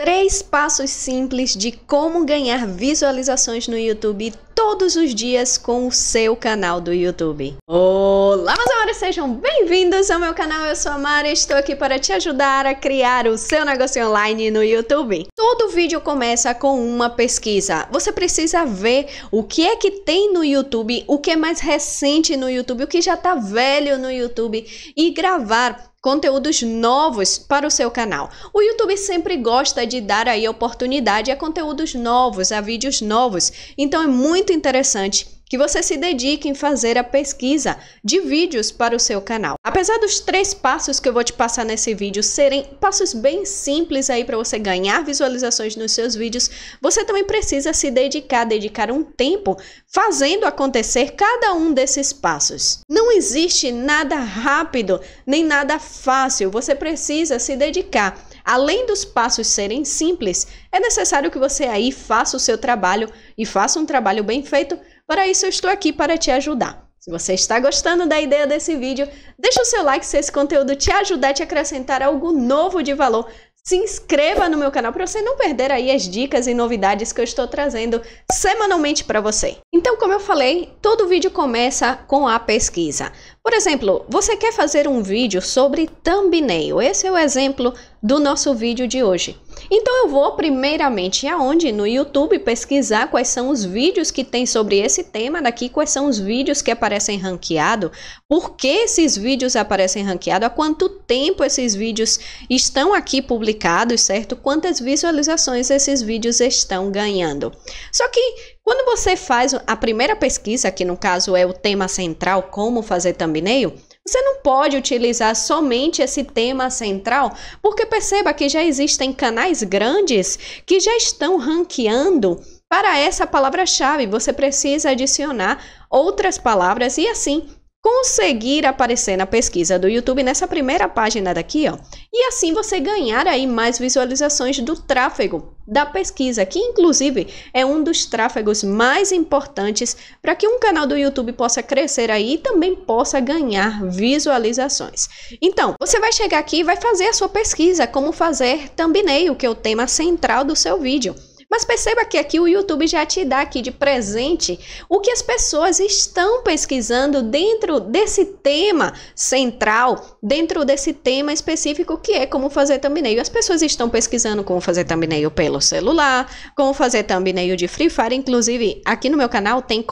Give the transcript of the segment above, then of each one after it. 3 passos simples de como ganhar visualizações no YouTube todos os dias com o seu canal do YouTube. Olá, meus amores, sejam bem-vindos ao meu canal. Eu sou a Mari e estou aqui para te ajudar a criar o seu negócio online no YouTube. Todo vídeo começa com uma pesquisa. Você precisa ver o que é que tem no YouTube, o que é mais recente no YouTube, o que já está velho no YouTube e gravar conteúdos novos para o seu canal. O YouTube sempre gosta de dar aí oportunidade a conteúdos novos, a vídeos novos. Então é muito interessante que você se dedique em fazer a pesquisa de vídeos para o seu canal. Apesar dos 3 passos que eu vou te passar nesse vídeo serem passos bem simples aí para você ganhar visualizações nos seus vídeos, você também precisa se dedicar um tempo fazendo acontecer cada um desses passos. Não existe nada rápido, nem nada fácil, você precisa se dedicar. Além dos passos serem simples, é necessário que você aí faça o seu trabalho e faça um trabalho bem feito. Para isso, eu estou aqui para te ajudar. Se você está gostando da ideia desse vídeo, deixa o seu like se esse conteúdo te ajudar a te acrescentar algo novo de valor. Se inscreva no meu canal para você não perder aí as dicas e novidades que eu estou trazendo semanalmente para você. Então, como eu falei, todo vídeo começa com a pesquisa. Por exemplo, você quer fazer um vídeo sobre thumbnail. Esse é o exemplo do nosso vídeo de hoje. Então eu vou primeiramente aonde? No YouTube pesquisar quais são os vídeos que tem sobre esse tema daqui, quais são os vídeos que aparecem ranqueado, por que esses vídeos aparecem ranqueado, há quanto tempo esses vídeos estão aqui publicados, certo? Quantas visualizações esses vídeos estão ganhando. Só que quando você faz a primeira pesquisa, que no caso é o tema central, como fazer thumbnail, você não pode utilizar somente esse tema central, porque perceba que já existem canais grandes que já estão ranqueando para essa palavra-chave. Você precisa adicionar outras palavras e assim conseguir aparecer na pesquisa do YouTube nessa primeira página daqui, ó. E assim você ganhar aí mais visualizações do tráfego da pesquisa, que inclusive é um dos tráfegos mais importantes para que um canal do YouTube possa crescer aí e também possa ganhar visualizações. Então, você vai chegar aqui e vai fazer a sua pesquisa, como fazer thumbnail, que é o tema central do seu vídeo. Mas perceba que aqui o YouTube já te dá aqui de presente o que as pessoas estão pesquisando dentro desse tema central, dentro desse tema específico que é como fazer thumbnail. As pessoas estão pesquisando como fazer thumbnail pelo celular, como fazer thumbnail de Free Fire. Inclusive, aqui no meu canal tem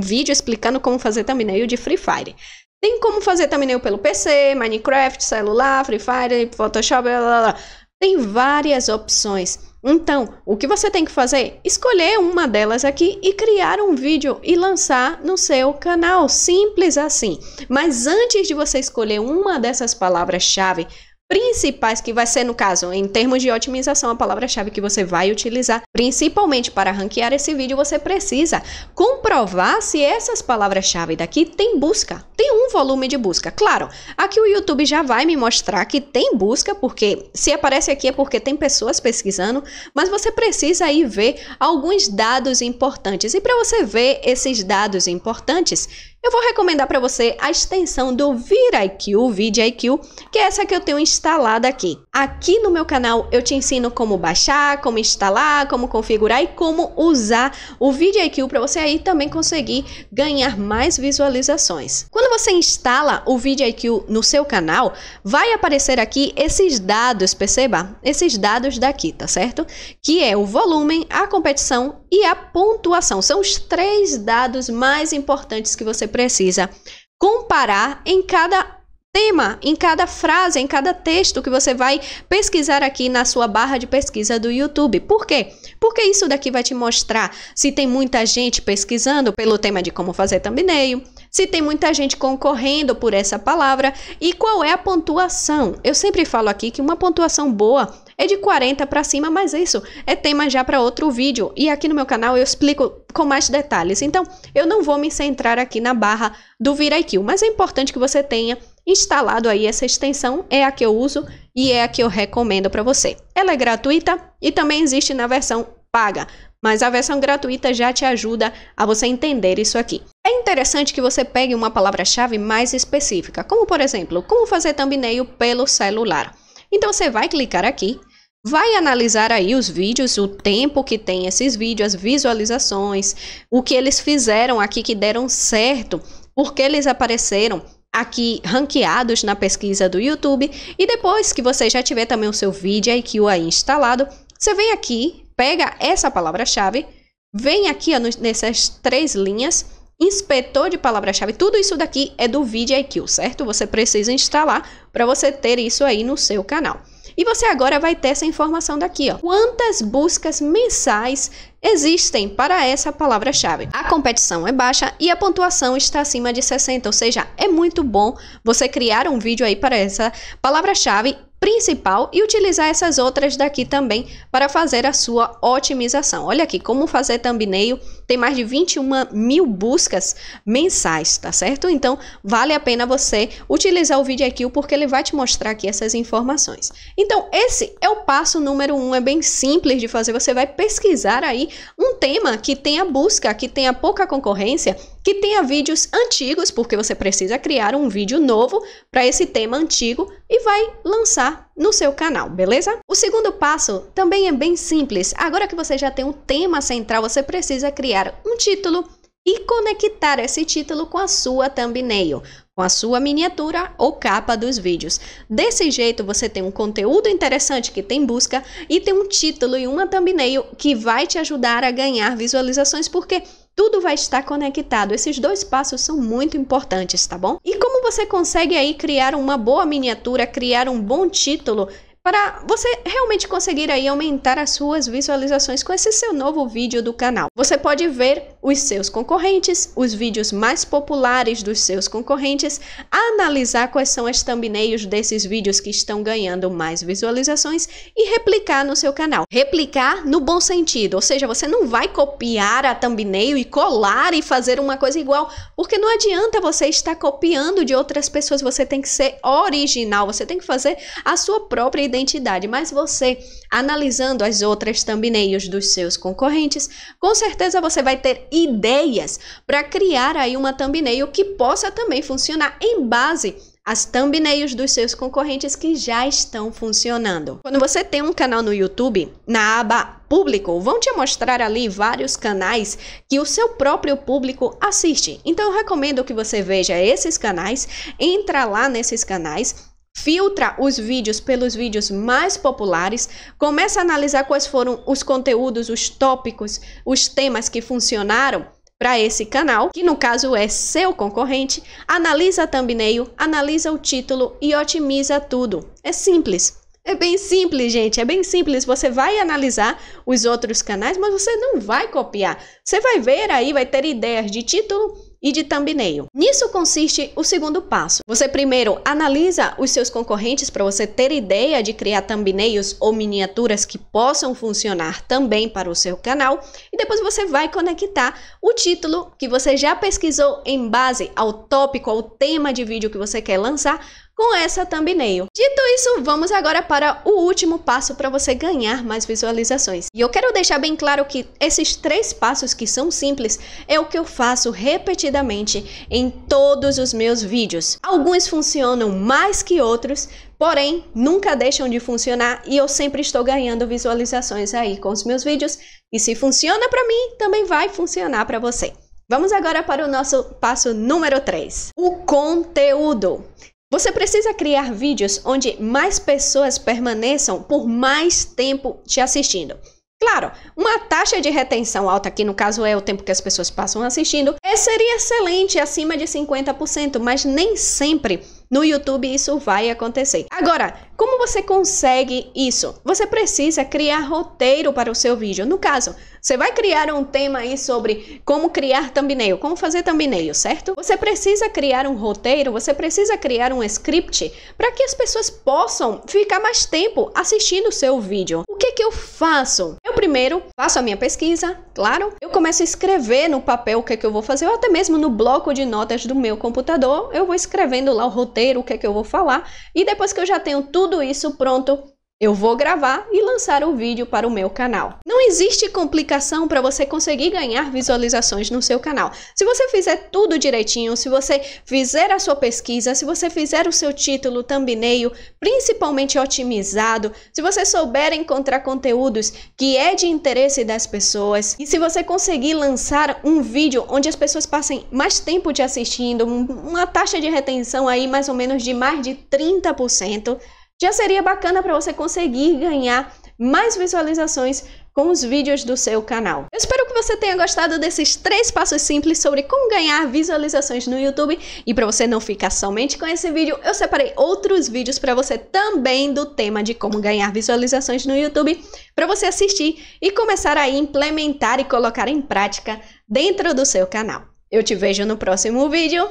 vídeo explicando como fazer thumbnail de Free Fire. Tem como fazer thumbnail pelo PC, Minecraft, celular, Free Fire, Photoshop, blá blá blá. Tem várias opções. Então, o que você tem que fazer? Escolher uma delas aqui e criar um vídeo e lançar no seu canal. Simples assim. Mas antes de você escolher uma dessas palavras-chave principais, que vai ser, no caso, em termos de otimização, a palavra-chave que você vai utilizar, principalmente para ranquear esse vídeo, você precisa comprovar se essas palavras-chave daqui tem busca, tem um volume de busca. Claro, aqui o YouTube já vai me mostrar que tem busca, porque se aparece aqui é porque tem pessoas pesquisando, mas você precisa aí ver alguns dados importantes. E para você ver esses dados importantes, eu vou recomendar para você a extensão do VidIQ, que é essa que eu tenho instalada aqui. Aqui no meu canal eu te ensino como baixar, como instalar, como configurar e como usar o VidIQ para você aí também conseguir ganhar mais visualizações. Quando você instala o VidIQ no seu canal, vai aparecer aqui esses dados, perceba? Esses dados daqui, tá certo? Que é o volume, a competição e a pontuação. São os 3 dados mais importantes que você precisa comparar em cada tema, em cada frase, em cada texto que você vai pesquisar aqui na sua barra de pesquisa do YouTube. Por quê? Porque isso daqui vai te mostrar se tem muita gente pesquisando pelo tema de como fazer thumbnail, se tem muita gente concorrendo por essa palavra e qual é a pontuação. Eu sempre falo aqui que uma pontuação boa é de 40 para cima, mas isso é tema já para outro vídeo. E aqui no meu canal eu explico com mais detalhes. Então, eu não vou me centrar aqui na barra do VidIQ, mas é importante que você tenha instalado aí essa extensão. É a que eu uso e é a que eu recomendo para você. Ela é gratuita e também existe na versão paga, mas a versão gratuita já te ajuda a você entender isso aqui. É interessante que você pegue uma palavra-chave mais específica, como por exemplo, como fazer thumbnail pelo celular. Então, você vai clicar aqui, Vai analisar aí os vídeos, o tempo que tem esses vídeos, as visualizações, o que eles fizeram aqui que deram certo, porque eles apareceram aqui ranqueados na pesquisa do YouTube. E depois que você já tiver também o seu VidIQ aí instalado, você vem aqui, pega essa palavra-chave, vem aqui ó, nessas três linhas, inspetor de palavra-chave, tudo isso daqui é do VidIQ, certo? Você precisa instalar para você ter isso aí no seu canal. E você agora vai ter essa informação daqui, ó. Quantas buscas mensais existem para essa palavra-chave? A competição é baixa e a pontuação está acima de 60, ou seja, é muito bom você criar um vídeo aí para essa palavra-chave principal e utilizar essas outras daqui também para fazer a sua otimização. Olha aqui, como fazer thumbnail, tem mais de 21 mil buscas mensais, tá certo? Então, vale a pena você utilizar o VidIQ porque ele vai te mostrar aqui essas informações. Então, esse é o passo número 1, é bem simples de fazer, você vai pesquisar aí um tema que tenha busca, que tenha pouca concorrência, que tenha vídeos antigos, porque você precisa criar um vídeo novo para esse tema antigo e vai lançar no seu canal, beleza? O segundo passo também é bem simples. Agora que você já tem um tema central, você precisa criar um título e conectar esse título com a sua thumbnail, com a sua miniatura ou capa dos vídeos. Desse jeito você tem um conteúdo interessante que tem busca e tem um título e uma thumbnail que vai te ajudar a ganhar visualizações, porque tudo vai estar conectado. Esses dois passos são muito importantes, tá bom? E como você consegue aí criar uma boa miniatura, criar um bom título para você realmente conseguir aí aumentar as suas visualizações com esse seu novo vídeo do canal? Você pode ver os seus concorrentes, os vídeos mais populares dos seus concorrentes, analisar quais são as thumbnails desses vídeos que estão ganhando mais visualizações e replicar no seu canal. Replicar no bom sentido, ou seja, você não vai copiar a thumbnail e colar e fazer uma coisa igual, porque não adianta você estar copiando de outras pessoas, você tem que ser original, você tem que fazer a sua própria identidade, mas você analisando as outras thumbnails dos seus concorrentes, com certeza você vai ter ideias para criar aí uma thumbnail que possa também funcionar em base às thumbnails dos seus concorrentes que já estão funcionando. Quando você tem um canal no YouTube, na aba público, vão te mostrar ali vários canais que o seu próprio público assiste. Então eu recomendo que você veja esses canais, entra lá nesses canais, filtra os vídeos pelos vídeos mais populares, começa a analisar quais foram os conteúdos, os tópicos, os temas que funcionaram para esse canal, que no caso é seu concorrente, analisa a thumbnail, analisa o título e otimiza tudo. É simples. É bem simples, gente, é bem simples. Você vai analisar os outros canais, mas você não vai copiar. Você vai ver aí, vai ter ideias de título e de thumbnail. Nisso consiste o segundo passo. Você primeiro analisa os seus concorrentes para você ter ideia de criar thumbnails ou miniaturas que possam funcionar também para o seu canal e depois você vai conectar o título que você já pesquisou em base ao tópico, ao tema de vídeo que você quer lançar com essa thumbnail. Dito isso, vamos agora para o último passo para você ganhar mais visualizações. E eu quero deixar bem claro que esses três passos que são simples é o que eu faço repetidamente em todos os meus vídeos. Alguns funcionam mais que outros, porém nunca deixam de funcionar e eu sempre estou ganhando visualizações aí com os meus vídeos. E se funciona para mim, também vai funcionar para você. Vamos agora para o nosso passo número 3, o conteúdo. Você precisa criar vídeos onde mais pessoas permaneçam por mais tempo te assistindo. Claro, uma taxa de retenção alta, que no caso é o tempo que as pessoas passam assistindo, seria excelente, acima de 50%, mas nem sempre no YouTube isso vai acontecer. Agora, como você consegue isso? Você precisa criar roteiro para o seu vídeo. No caso, você vai criar um tema aí sobre como criar thumbnail, como fazer thumbnail, certo? Você precisa criar um roteiro, você precisa criar um script para que as pessoas possam ficar mais tempo assistindo o seu vídeo. O que que eu faço? Eu primeiro faço a minha pesquisa, claro. Eu começo a escrever no papel o que que eu vou fazer, ou até mesmo no bloco de notas do meu computador, eu vou escrevendo lá o roteiro, o que é que eu vou falar, e depois que eu já tenho tudo isso pronto, eu vou gravar e lançar o vídeo para o meu canal. Não Não existe complicação para você conseguir ganhar visualizações no seu canal. Se você fizer tudo direitinho, se você fizer a sua pesquisa, se você fizer o seu título, thumbnail, principalmente otimizado, se você souber encontrar conteúdos que é de interesse das pessoas e se você conseguir lançar um vídeo onde as pessoas passem mais tempo te assistindo, uma taxa de retenção aí mais ou menos de mais de 30%, já seria bacana para você conseguir ganhar mais visualizações com os vídeos do seu canal. Eu espero que você tenha gostado desses 3 passos simples sobre como ganhar visualizações no YouTube. E para você não ficar somente com esse vídeo, eu separei outros vídeos para você também do tema de como ganhar visualizações no YouTube, para você assistir e começar a implementar e colocar em prática dentro do seu canal. Eu te vejo no próximo vídeo.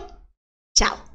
Tchau!